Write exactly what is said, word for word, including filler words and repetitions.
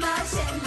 my shit.